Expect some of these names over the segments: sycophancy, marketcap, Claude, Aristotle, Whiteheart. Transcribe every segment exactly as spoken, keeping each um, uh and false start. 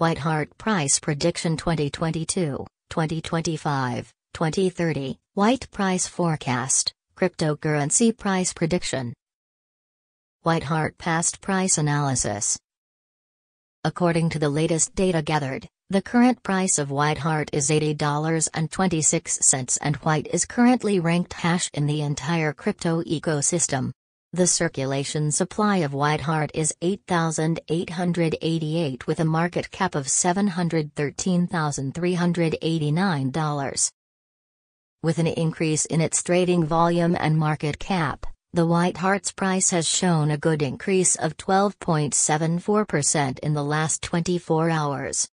Whiteheart price prediction twenty twenty-two, twenty twenty-five, twenty thirty, White price forecast, cryptocurrency price prediction. Whiteheart past price analysis. According to the latest data gathered, the current price of Whiteheart is eighty dollars and twenty-six cents and White is currently ranked hash in the entire crypto ecosystem. The circulation supply of Whiteheart is eight thousand eight hundred eighty-eight with a market cap of seven hundred thirteen thousand three hundred eighty-nine dollars. With an increase in its trading volume and market cap, the Whiteheart's price has shown a good increase of twelve point seven four percent in the last twenty-four hours.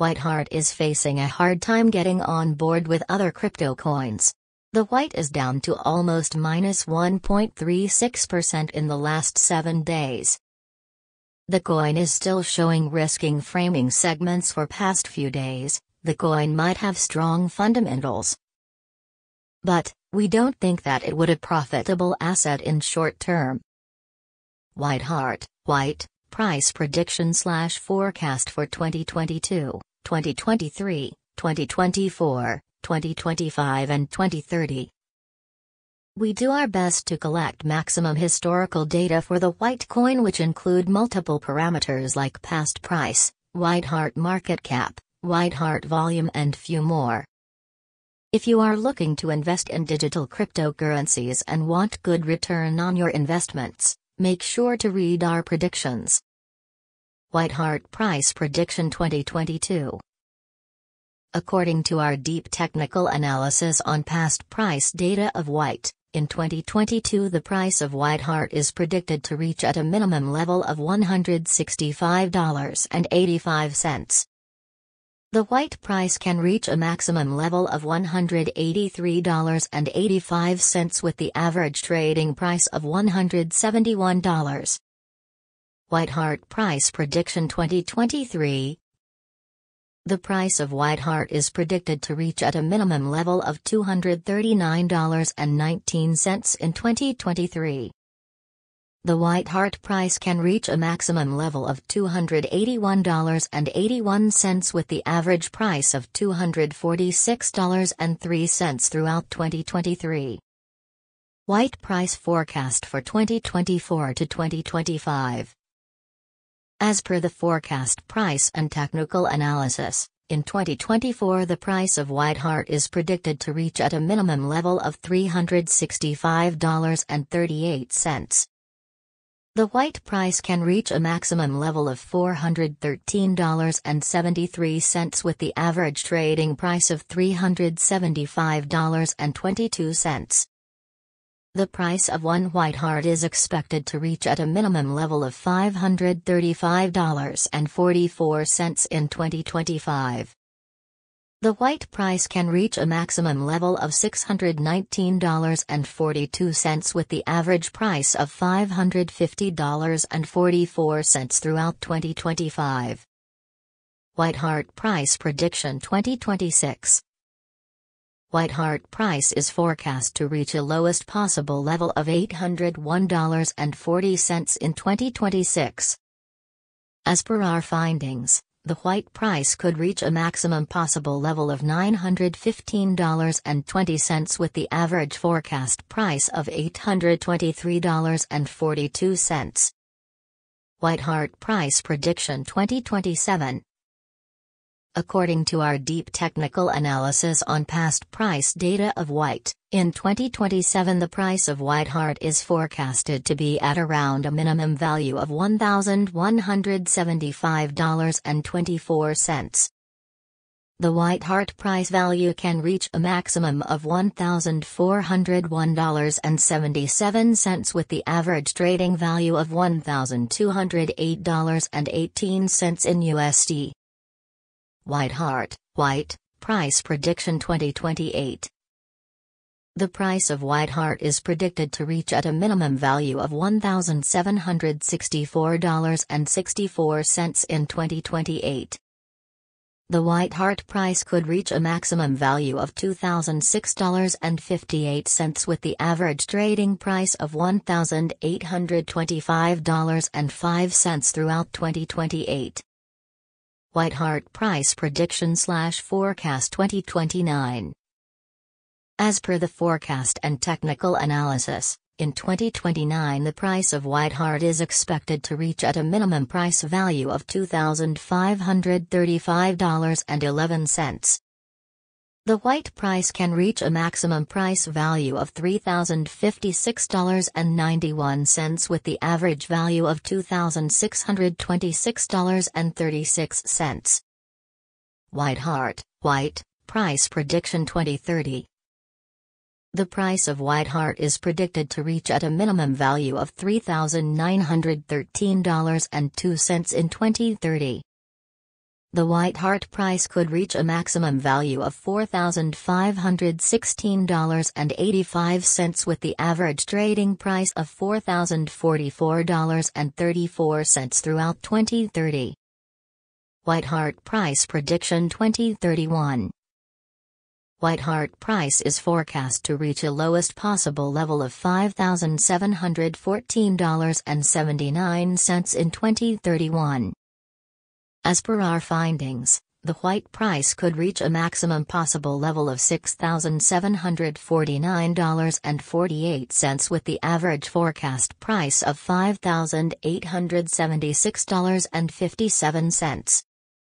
Whiteheart is facing a hard time getting on board with other crypto coins. The White is down to almost minus one point three six percent in the last seven days. The coin is still showing risking framing segments for past few days. The coin might have strong fundamentals, but we don't think that it would a profitable asset in short term. Whiteheart, White, price prediction slash forecast for twenty twenty-two, twenty twenty-three, twenty twenty-four. twenty twenty-five and twenty thirty. We do our best to collect maximum historical data for the White coin, which include multiple parameters like past price, Whiteheart market cap, Whiteheart volume and few more. If you are looking to invest in digital cryptocurrencies and want good return on your investments, make sure to read our predictions. Whiteheart price prediction twenty twenty-two. According to our deep technical analysis on past price data of White, in twenty twenty-two the price of Whiteheart is predicted to reach at a minimum level of one hundred sixty-five dollars and eighty-five cents. The White price can reach a maximum level of one hundred eighty-three dollars and eighty-five cents with the average trading price of one hundred seventy-one dollars. Whiteheart price prediction twenty twenty-three. The price of Whiteheart is predicted to reach at a minimum level of two hundred thirty-nine dollars and nineteen cents in twenty twenty-three. The Whiteheart price can reach a maximum level of two hundred eighty-one dollars and eighty-one cents with the average price of two hundred forty-six dollars and three cents throughout twenty twenty-three. White price forecast for twenty twenty-four to twenty twenty-five. As per the forecast price and technical analysis, in twenty twenty-four the price of Whiteheart is predicted to reach at a minimum level of three hundred sixty-five dollars and thirty-eight cents. The White price can reach a maximum level of four hundred thirteen dollars and seventy-three cents with the average trading price of three hundred seventy-five dollars and twenty-two cents. The price of one Whiteheart is expected to reach at a minimum level of five hundred thirty-five dollars and forty-four cents in twenty twenty-five. The White price can reach a maximum level of six hundred nineteen dollars and forty-two cents with the average price of five hundred fifty dollars and forty-four cents throughout twenty twenty-five. Whiteheart price prediction twenty twenty-six. Whiteheart price is forecast to reach a lowest possible level of eight hundred one dollars and forty cents in twenty twenty-six. As per our findings, the White price could reach a maximum possible level of nine hundred fifteen dollars and twenty cents with the average forecast price of eight hundred twenty-three dollars and forty-two cents. Whiteheart price prediction twenty twenty-seven. According to our deep technical analysis on past price data of White, in twenty twenty-seven the price of Whiteheart is forecasted to be at around a minimum value of one thousand one hundred seventy-five dollars and twenty-four cents. The Whiteheart price value can reach a maximum of one thousand four hundred one dollars and seventy-seven cents with the average trading value of one thousand two hundred eight dollars and eighteen cents in U S D. Whiteheart, White, price prediction twenty twenty-eight. The price of Whiteheart is predicted to reach at a minimum value of one thousand seven hundred sixty-four dollars and sixty-four cents in twenty twenty-eight. The Whiteheart price could reach a maximum value of two thousand six dollars and fifty-eight cents with the average trading price of one thousand eight hundred twenty-five dollars and five cents throughout twenty twenty-eight. Whiteheart price prediction slash forecast twenty twenty-nine. As per the forecast and technical analysis, in twenty twenty-nine the price of Whiteheart is expected to reach at a minimum price value of two thousand five hundred thirty-five dollars and eleven cents. The white price can reach a maximum price value of three thousand fifty-six dollars and ninety-one cents with the average value of two thousand six hundred twenty-six dollars and thirty-six cents. Whiteheart, White, Price Prediction twenty thirty. The price of Whiteheart is predicted to reach at a minimum value of three thousand nine hundred thirteen dollars and two cents in twenty thirty. The Whiteheart price could reach a maximum value of four thousand five hundred sixteen dollars and eighty-five cents with the average trading price of four thousand forty-four dollars and thirty-four cents throughout twenty thirty. Whiteheart price prediction twenty thirty-one. Whiteheart price is forecast to reach a lowest possible level of five thousand seven hundred fourteen dollars and seventy-nine cents in twenty thirty-one. As per our findings, the white price could reach a maximum possible level of six thousand seven hundred forty-nine dollars and forty-eight cents with the average forecast price of five thousand eight hundred seventy-six dollars and fifty-seven cents.